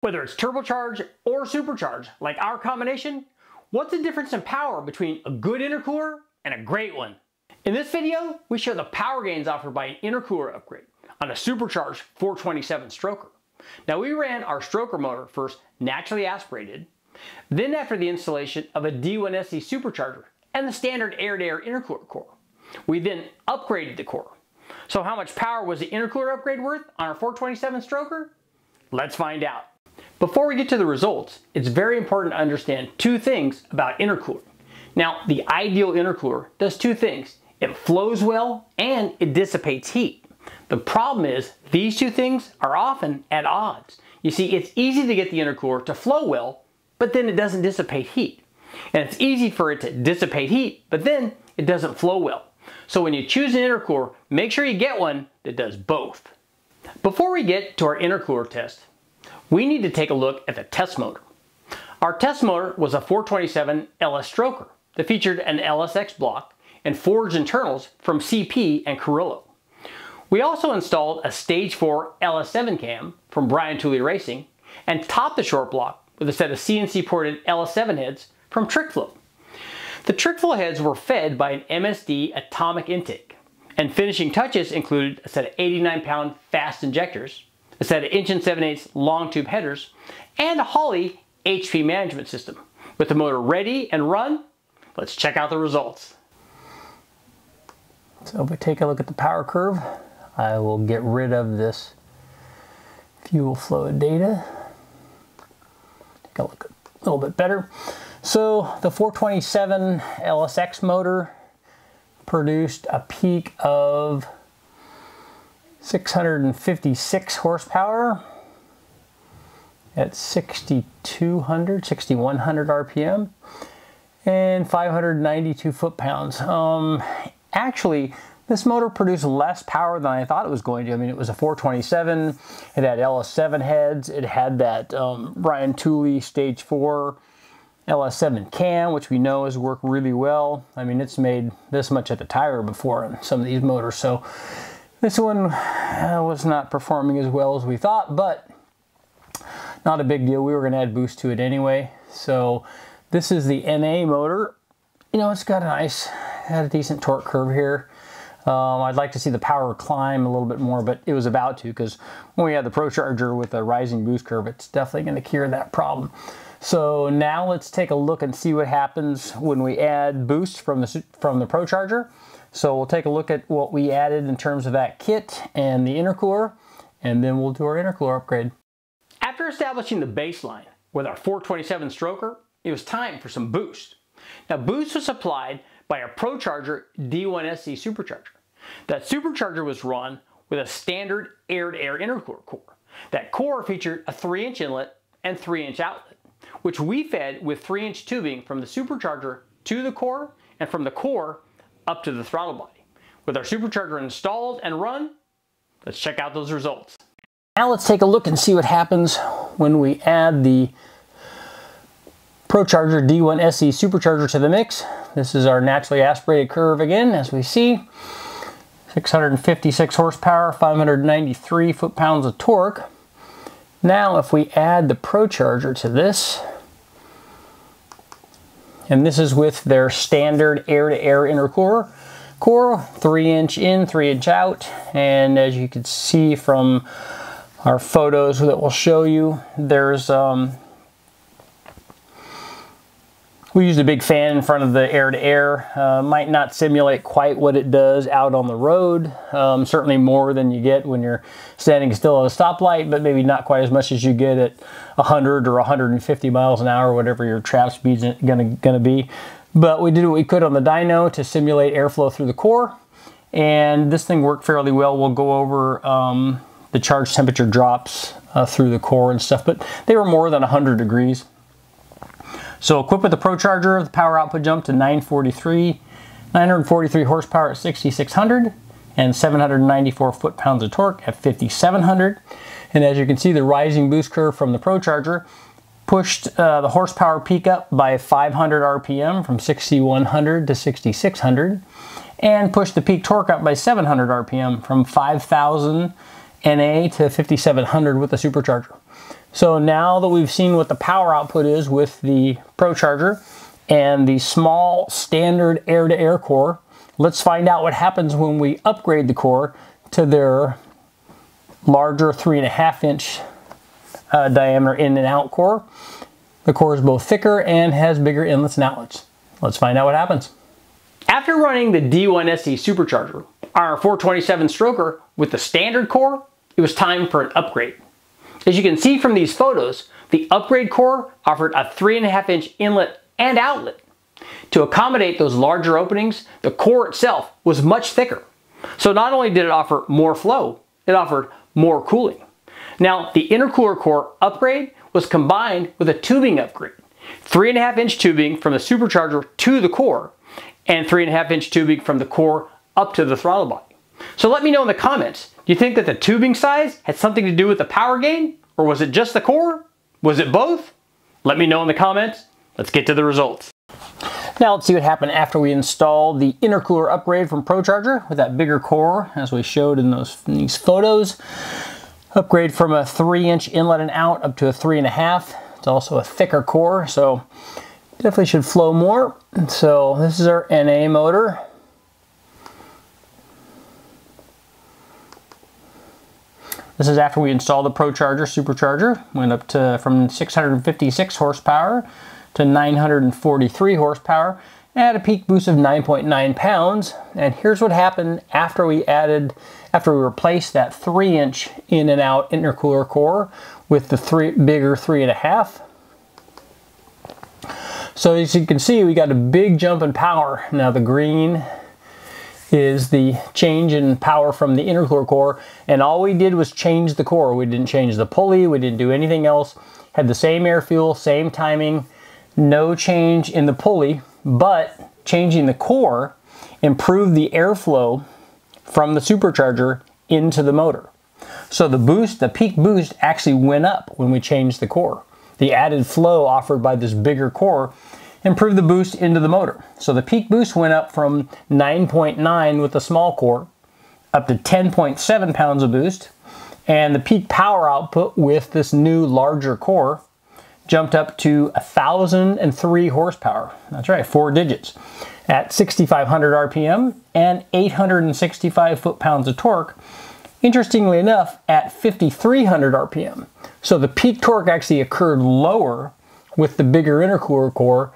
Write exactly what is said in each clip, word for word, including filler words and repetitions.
Whether it's turbocharged or supercharged, like our combination, what's the difference in power between a good intercooler and a great one? In this video, we share the power gains offered by an intercooler upgrade on a supercharged four twenty-seven stroker. Now, we ran our stroker motor first naturally aspirated, then after the installation of a D one S C supercharger and the standard air-to-air intercooler core. We then upgraded the core. So how much power was the intercooler upgrade worth on our four twenty-seven stroker? Let's find out. Before we get to the results, it's very important to understand two things about intercooling. Now, the ideal intercooler does two things. It flows well and it dissipates heat. The problem is these two things are often at odds. You see, it's easy to get the intercooler to flow well, but then it doesn't dissipate heat. And it's easy for it to dissipate heat, but then it doesn't flow well. So when you choose an intercooler, make sure you get one that does both. Before we get to our intercooler test, we need to take a look at the test motor. Our test motor was a four twenty-seven L S stroker that featured an L S X block and forged internals from C P and Carrillo. We also installed a stage four L S seven cam from Brian Tooley Racing and topped the short block with a set of C N C ported L S seven heads from Trick Flow. The Trick Flow heads were fed by an M S D atomic intake, and finishing touches included a set of eighty-nine pound FAST injectors, a set of inch and seven eighths long tube headers, and a Holley H P management system. With the motor ready and run, let's check out the results. So if we take a look at the power curve, I will get rid of this fuel flow data. Take a look a little bit better. So the four twenty-seven L S X motor produced a peak of six hundred fifty-six horsepower at sixty-two hundred, sixty-one hundred R P M and five hundred ninety-two foot-pounds. Um, actually, this motor produced less power than I thought it was going to. I mean, it was a four twenty-seven, it had L S seven heads, it had that um, Brian Tooley stage four L S seven cam, which we know has worked really well. I mean, it's made this much at the tire before on some of these motors, so this one uh, was not performing as well as we thought, but not a big deal. We were going to add boost to it anyway. So this is the N A motor. You know, it's got a nice, had a decent torque curve here. Um, I'd like to see the power climb a little bit more, but it was about to, because when we had the Procharger with a rising boost curve, it's definitely going to cure that problem. So now let's take a look and see what happens when we add boost from the, from the Procharger. So we'll take a look at what we added in terms of that kit and the intercooler, and then we'll do our intercooler upgrade. After establishing the baseline with our four twenty-seven stroker, it was time for some boost. Now, boost was supplied by our Procharger D one S C supercharger. That supercharger was run with a standard air-to-air intercooler core. That core featured a three inch inlet and three inch outlet, which we fed with three inch tubing from the supercharger to the core and from the core up to the throttle body. With our supercharger installed and run, let's check out those results. Now let's take a look and see what happens when we add the Procharger D one S C supercharger to the mix. This is our naturally aspirated curve again, as we see. six hundred fifty-six horsepower, five hundred ninety-three foot-pounds of torque. Now if we add the Procharger to this, and this is with their standard air-to-air intercooler core, three inch in, three inch out, and as you can see from our photos that we'll show you, there's um, we used a big fan in front of the air-to-air. Uh, might not simulate quite what it does out on the road. Um, certainly more than you get when you're standing still at a stoplight, but maybe not quite as much as you get at one hundred or one hundred fifty miles an hour, whatever your trap speed's gonna, gonna be. But we did what we could on the dyno to simulate airflow through the core, and this thing worked fairly well. We'll go over um, the charge temperature drops uh, through the core and stuff, but they were more than one hundred degrees. So equipped with the Procharger, the power output jumped to nine forty-three, nine forty-three horsepower at sixty-six hundred and seven hundred ninety-four foot-pounds of torque at fifty-seven hundred. And as you can see, the rising boost curve from the Procharger pushed uh, the horsepower peak up by five hundred R P M from sixty-one hundred to sixty-six hundred, and pushed the peak torque up by seven hundred R P M from five thousand N A to fifty-seven hundred with the supercharger. So now that we've seen what the power output is with the Procharger and the small standard air-to-air core, let's find out what happens when we upgrade the core to their larger three and a half inch uh, diameter in and out core. The core is both thicker and has bigger inlets and outlets. Let's find out what happens. After running the D one S C Supercharger, our four twenty-seven stroker with the standard core, it was time for an upgrade. As you can see from these photos, the upgrade core offered a three and a half inch inlet and outlet. To accommodate those larger openings, the core itself was much thicker. So not only did it offer more flow, it offered more cooling. Now, the intercooler core upgrade was combined with a tubing upgrade. Three and a half inch tubing from the Supercharger to the core, and three and a half inch tubing from the core up to the throttle body. So let me know in the comments, do you think that the tubing size had something to do with the power gain? Or was it just the core? Was it both? Let me know in the comments. Let's get to the results. Now let's see what happened after we installed the intercooler upgrade from Procharger with that bigger core, as we showed in those in these photos. Upgrade from a three inch inlet and out up to a three and a half. It's also a thicker core, so definitely should flow more. So this is our N A motor. This is after we installed the Procharger Supercharger. Went up to from six hundred fifty-six horsepower to nine hundred forty-three horsepower at a peak boost of nine point nine pounds. And here's what happened after we added, after we replaced that three inch in and out intercooler core with the three bigger three and a half. So as you can see, we got a big jump in power. Now the green is the change in power from the intercooler core, and all we did was change the core. We didn't change the pulley, we didn't do anything else. Had the same air fuel, same timing, no change in the pulley, but changing the core improved the airflow from the Supercharger into the motor. So the boost, the peak boost actually went up when we changed the core. The added flow offered by this bigger core improved the boost into the motor. So the peak boost went up from nine point nine with the small core up to ten point seven pounds of boost, and the peak power output with this new larger core jumped up to one thousand three horsepower. That's right, four digits, at sixty-five hundred R P M and eight hundred sixty-five foot-pounds of torque. Interestingly enough, at fifty-three hundred R P M. So the peak torque actually occurred lower with the bigger intercooler core,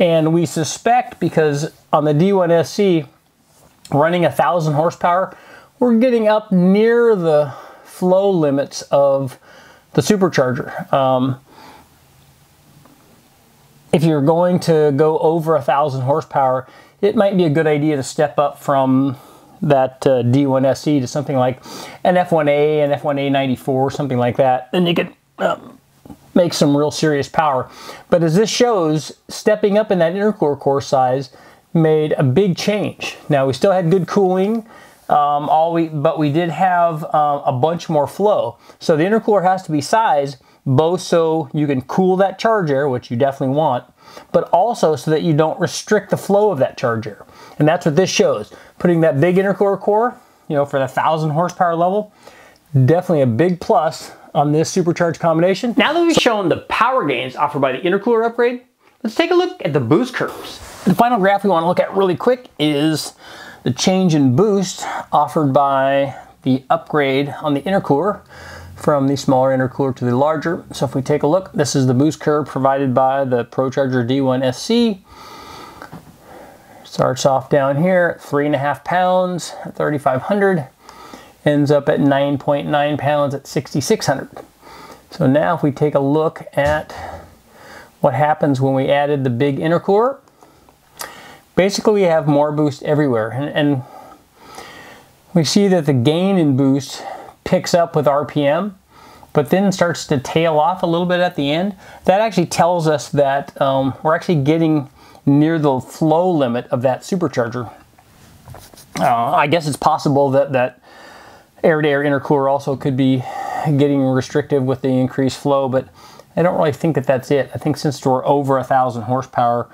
and we suspect because on the D one S C running one thousand horsepower, we're getting up near the flow limits of the Supercharger. Um, If you're going to go over one thousand horsepower, it might be a good idea to step up from that uh, D one S C to something like an F one A, an F one A ninety-four, something like that. Then you could um, make some real serious power. But as this shows, stepping up in that intercooler core size made a big change. Now, we still had good cooling, um, all we, but we did have uh, a bunch more flow. So the intercooler has to be sized both so you can cool that charge air, which you definitely want, but also so that you don't restrict the flow of that charge air. And that's what this shows. Putting that big intercooler core, you know, for the one thousand horsepower level, definitely a big plus on this supercharged combination. Now that we've shown the power gains offered by the intercooler upgrade, let's take a look at the boost curves. The final graph we want to look at really quick is the change in boost offered by the upgrade on the intercooler, from the smaller intercooler to the larger. So if we take a look, this is the boost curve provided by the Procharger D one S C. Starts off down here, three and a half pounds at thirty-five hundred, ends up at nine point nine pounds at sixty-six hundred. So now if we take a look at what happens when we added the big intercooler, basically we have more boost everywhere. And, and we see that the gain in boost picks up with R P M, but then starts to tail off a little bit at the end. That actually tells us that um, we're actually getting near the flow limit of that Supercharger. Uh, I guess it's possible that that air-to-air intercooler also could be getting restrictive with the increased flow, but I don't really think that that's it. I think since we're over a thousand horsepower,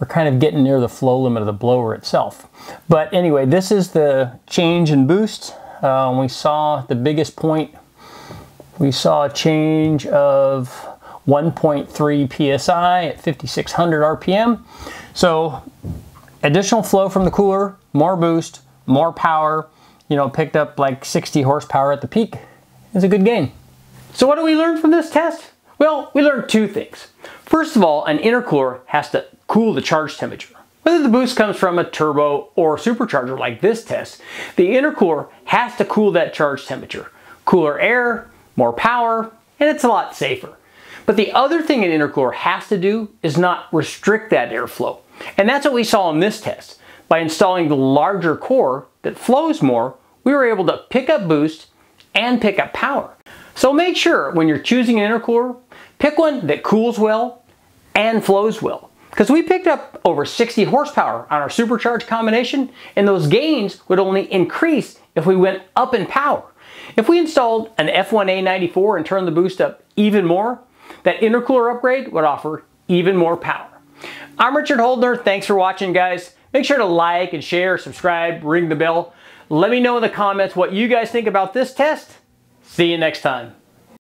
we're kind of getting near the flow limit of the blower itself. But anyway, this is the change in boost. Uh, we saw the biggest point We saw a change of one point three P S I at fifty-six hundred R P M. So additional flow from the cooler, more boost, more power, you know, picked up like sixty horsepower at the peak. It's a good gain. So what do we learn from this test? Well, we learned two things. First of all, an intercooler has to cool the charge temperature. Whether the boost comes from a turbo or supercharger like this test, the intercooler has to cool that charge temperature. Cooler air, more power, and it's a lot safer. But the other thing an intercooler has to do is not restrict that airflow. And that's what we saw in this test. By installing the larger core that flows more, we were able to pick up boost and pick up power. So make sure when you're choosing an intercooler, pick one that cools well and flows well. Because we picked up over sixty horsepower on our supercharged combination, and those gains would only increase if we went up in power. If we installed an F one A ninety-four and turned the boost up even more, that intercooler upgrade would offer even more power. I'm Richard Holdner. Thanks for watching, guys. Make sure to like and share, subscribe, ring the bell. Let me know in the comments what you guys think about this test. See you next time.